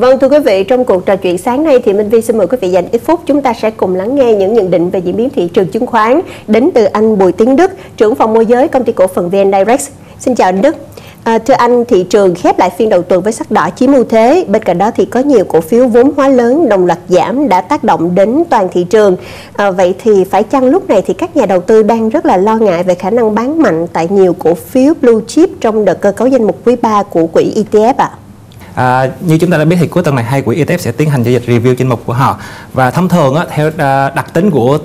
Vâng, thưa quý vị, trong cuộc trò chuyện sáng nay thì Minh Vy xin mời quý vị dành ít phút chúng ta sẽ cùng lắng nghe những nhận định về diễn biến thị trường chứng khoán đến từ anh Bùi Tiến Đức, trưởng phòng môi giới công ty cổ phần VNDirect. Xin chào anh Đức. Thưa anh, thị trường khép lại phiên đầu tuần với sắc đỏ chiếm ưu thế. Bên cạnh đó thì có nhiều cổ phiếu vốn hóa lớn đồng loạt giảm đã tác động đến toàn thị trường. Vậy thì phải chăng lúc này thì các nhà đầu tư đang rất là lo ngại về khả năng bán mạnh tại nhiều cổ phiếu blue chip trong đợt cơ cấu danh mục quý 3 của quỹ ETF ạ? Như chúng ta đã biết thì cuối tuần này hai quỹ ETF sẽ tiến hành giao dịch review danh mục của họ, và thông thường theo đặc tính của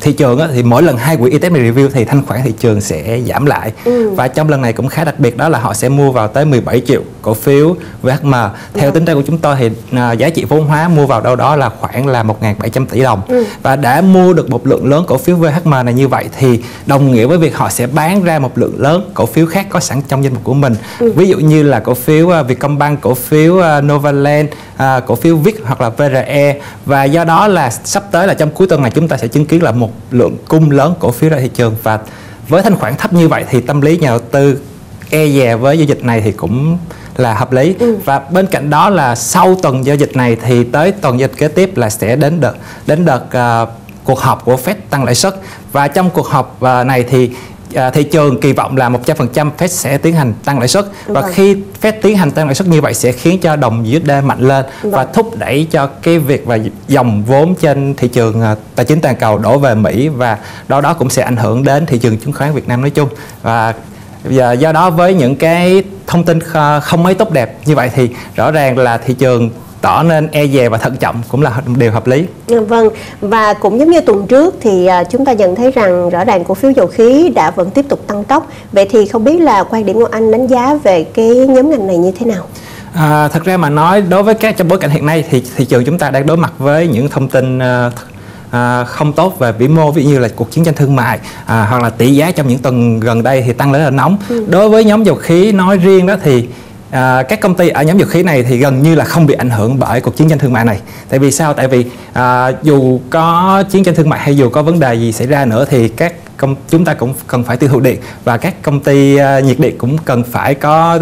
thị trường thì mỗi lần hai quỹ ETF này review thì thanh khoản thị trường sẽ giảm lại. Và trong lần này cũng khá đặc biệt đó là họ sẽ mua vào tới 17 triệu cổ phiếu VHM. Theo tính ra của chúng tôi thì giá trị vốn hóa mua vào đâu đó là khoảng là 1.700 tỷ đồng. Và đã mua được một lượng lớn cổ phiếu VHM này như vậy thì đồng nghĩa với việc họ sẽ bán ra một lượng lớn cổ phiếu khác có sẵn trong danh mục của mình. Ví dụ như là cổ phiếu Vietcombank, cổ phiếu Novaland, cổ phiếu VIC hoặc là VRE. Và do đó là sắp tới là trong cuối tuần này chúng ta sẽ chứng kiến là một lượng cung lớn cổ phiếu ra thị trường, và với thanh khoản thấp như vậy thì tâm lý nhà đầu tư e dè với giao dịch này thì cũng là hợp lý. Và bên cạnh đó là sau tuần giao dịch này thì tới tuần giao dịch kế tiếp là sẽ đến đợt cuộc họp của Fed tăng lãi suất, và trong cuộc họp này thì thị trường kỳ vọng là 100% Fed sẽ tiến hành tăng lãi suất. Và khi Fed tiến hành tăng lãi suất như vậy sẽ khiến cho đồng USD mạnh lên và thúc đẩy cho cái việc và dòng vốn trên thị trường tài chính toàn cầu đổ về Mỹ, và đó cũng sẽ ảnh hưởng đến thị trường chứng khoán Việt Nam nói chung. Và do đó với những cái thông tin không mấy tốt đẹp như vậy thì rõ ràng là thị trường tỏ nên e dè và thận trọng cũng là điều hợp lý. Vâng, và cũng giống như tuần trước thì chúng ta nhận thấy rằng rõ ràng cổ phiếu dầu khí đã vẫn tiếp tục tăng tốc. Vậy thì không biết là quan điểm của anh đánh giá về cái nhóm ngành này như thế nào? Thật ra mà nói, đối với trong bối cảnh hiện nay thì thị trường chúng ta đang đối mặt với những thông tin không tốt về vĩ mô, ví dụ như là cuộc chiến tranh thương mại hoặc là tỷ giá trong những tuần gần đây thì tăng lên là nóng. Đối với nhóm dầu khí nói riêng đó thì các công ty ở nhóm dầu khí này thì gần như là không bị ảnh hưởng bởi cuộc chiến tranh thương mại này. Tại vì sao? Tại vì dù có chiến tranh thương mại hay dù có vấn đề gì xảy ra nữa thì chúng ta cũng cần phải tiêu thụ điện, và các công ty nhiệt điện cũng cần phải có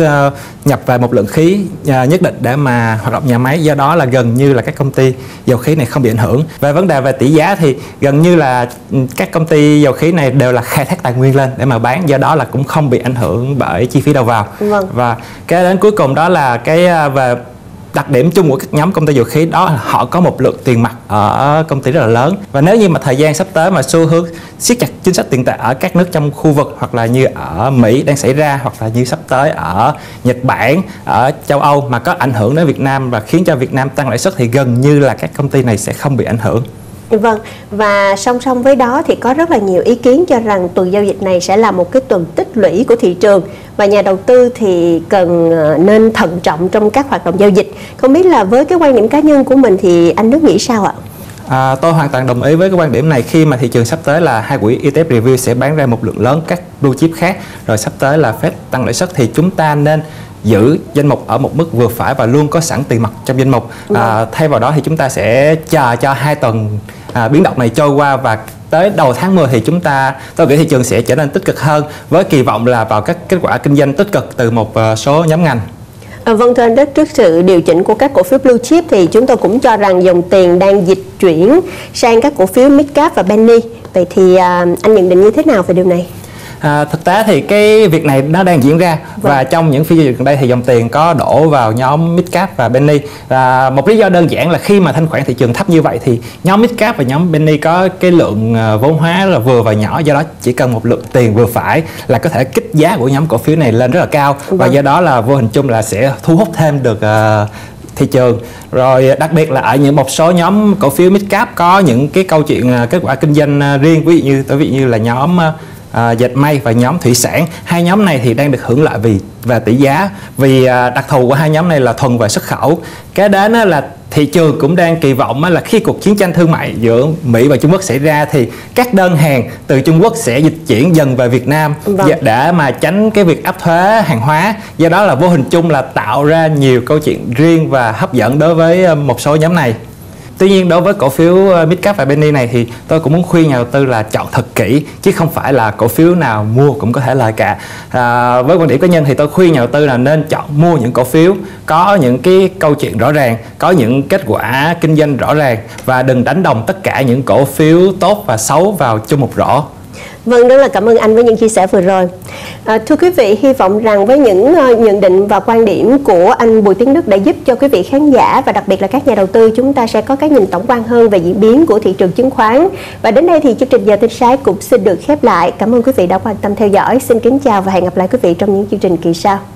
nhập vào một lượng khí nhất định để mà hoạt động nhà máy. Do đó là gần như là các công ty dầu khí này không bị ảnh hưởng. Về vấn đề về tỷ giá thì gần như là các công ty dầu khí này đều là khai thác tài nguyên lên để mà bán, do đó là cũng không bị ảnh hưởng bởi chi phí đầu vào. Và cái đến cuối cùng đó là cái về đặc điểm chung của các nhóm công ty dầu khí đó là họ có một lượng tiền mặt ở công ty rất là lớn. Và nếu như mà thời gian sắp tới mà xu hướng siết chặt chính sách tiền tệ ở các nước trong khu vực, hoặc là như ở Mỹ đang xảy ra, hoặc là như sắp tới ở Nhật Bản, ở châu Âu mà có ảnh hưởng đến Việt Nam và khiến cho Việt Nam tăng lãi suất, thì gần như là các công ty này sẽ không bị ảnh hưởng. Vâng, và song song với đó thì có rất là nhiều ý kiến cho rằng tuần giao dịch này sẽ là một cái tuần tích lũy của thị trường, và nhà đầu tư thì nên thận trọng trong các hoạt động giao dịch. Không biết là với cái quan điểm cá nhân của mình thì anh Đức nghĩ sao ạ? Tôi hoàn toàn đồng ý với cái quan điểm này, khi mà thị trường sắp tới là hai quỹ ETF review sẽ bán ra một lượng lớn các blue chip khác, rồi sắp tới là Fed tăng lãi suất, thì chúng ta nên giữ danh mục ở một mức vừa phải và luôn có sẵn tiền mặt trong danh mục. Thay vào đó thì chúng ta sẽ chờ cho hai tuần biến động này trôi qua, và tới đầu tháng 10 thì tôi nghĩ thị trường sẽ trở nên tích cực hơn, với kỳ vọng là vào các kết quả kinh doanh tích cực từ một số nhóm ngành. Vâng, thưa anh Đức, trước sự điều chỉnh của các cổ phiếu blue chip thì chúng tôi cũng cho rằng dòng tiền đang dịch chuyển sang các cổ phiếu mid cap và penny. Vậy thì anh nhận định như thế nào về điều này? Thực tế thì cái việc này nó đang diễn ra, và trong những phiên giao dịch gần đây thì dòng tiền có đổ vào nhóm Midcap và Penny. Một lý do đơn giản là khi mà thanh khoản thị trường thấp như vậy thì nhóm Midcap và nhóm Penny có cái lượng vốn hóa là vừa và nhỏ, do đó chỉ cần một lượng tiền vừa phải là có thể kích giá của nhóm cổ phiếu này lên rất là cao, và do đó là vô hình chung là sẽ thu hút thêm được thị trường. Rồi đặc biệt là ở những một số nhóm cổ phiếu Midcap có những cái câu chuyện kết quả kinh doanh riêng, ví dụ như là nhóm dệt may và nhóm thủy sản. Hai nhóm này thì đang được hưởng lợi về tỷ giá, vì đặc thù của hai nhóm này là thuần về xuất khẩu. Cái đến là thị trường cũng đang kỳ vọng là khi cuộc chiến tranh thương mại giữa Mỹ và Trung Quốc xảy ra thì các đơn hàng từ Trung Quốc sẽ dịch chuyển dần về Việt Nam để mà tránh cái việc áp thuế hàng hóa. Do đó là vô hình chung là tạo ra nhiều câu chuyện riêng và hấp dẫn đối với một số nhóm này. Tuy nhiên đối với cổ phiếu Midcap và Penny này thì tôi cũng muốn khuyên nhà đầu tư là chọn thật kỹ, chứ không phải là cổ phiếu nào mua cũng có thể lời cả. Với quan điểm cá nhân thì tôi khuyên nhà đầu tư là nên chọn mua những cổ phiếu có những cái câu chuyện rõ ràng, có những kết quả kinh doanh rõ ràng, và đừng đánh đồng tất cả những cổ phiếu tốt và xấu vào chung một rổ. Vâng, rất là cảm ơn anh với những chia sẻ vừa rồi. Thưa quý vị, hy vọng rằng với những nhận định và quan điểm của anh Bùi Tiến Đức đã giúp cho quý vị khán giả và đặc biệt là các nhà đầu tư chúng ta sẽ có cái nhìn tổng quan hơn về diễn biến của thị trường chứng khoán. Và đến đây thì chương trình Giờ Tinh Sái cũng xin được khép lại. Cảm ơn quý vị đã quan tâm theo dõi. Xin kính chào và hẹn gặp lại quý vị trong những chương trình kỳ sau.